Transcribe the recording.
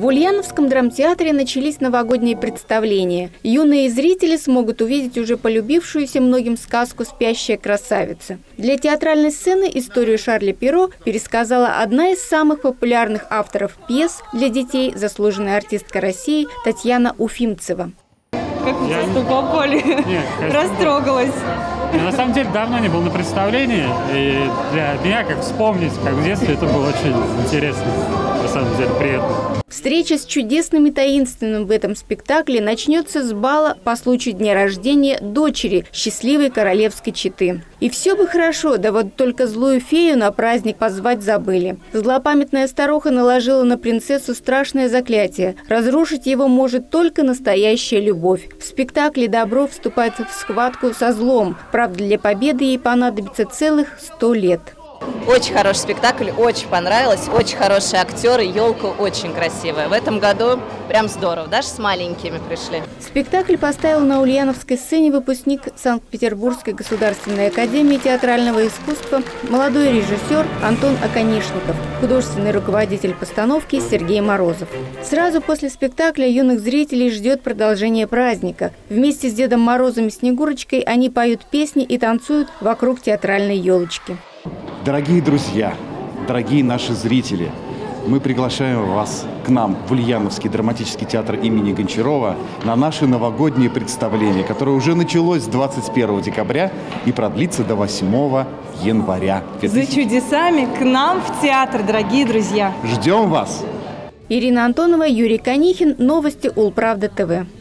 В Ульяновском драмтеатре начались новогодние представления. Юные зрители смогут увидеть уже полюбившуюся многим сказку «Спящая красавица». Для театральной сцены историю Шарля Перро пересказала одна из самых популярных авторов пьес для детей, заслуженная артистка России Татьяна Уфимцева. Как вы просто попали, растрогалась. Я на самом деле давно не был на представлении, и для меня, как вспомнить, как в детстве, это было очень интересно, на самом деле приятно. Встреча с чудесным и таинственным в этом спектакле начнется с бала по случаю дня рождения дочери счастливой королевской четы. И все бы хорошо, да вот только злую фею на праздник позвать забыли. Злопамятная старуха наложила на принцессу страшное заклятие. Разрушить его может только настоящая любовь. В спектакле добро вступает в схватку со злом. Правда, для победы ей понадобится целых 100 лет. Очень хороший спектакль, очень понравилось, очень хорошие актеры, елка очень красивая. В этом году прям здорово, даже с маленькими пришли. Спектакль поставил на ульяновской сцене выпускник Санкт-Петербургской государственной академии театрального искусства, молодой режиссер Антон Аконишников, художественный руководитель постановки Сергей Морозов. Сразу после спектакля юных зрителей ждет продолжение праздника. Вместе с Дедом Морозом и Снегурочкой они поют песни и танцуют вокруг театральной елочки. Дорогие друзья, дорогие наши зрители, мы приглашаем вас к нам в Ульяновский драматический театр имени Гончарова на наше новогоднее представление, которое уже началось 21 декабря и продлится до 8 января. За чудесами к нам в театр, дорогие друзья! Ждем вас! Ирина Антонова, Юрий Конихин, новости Улправда ТВ.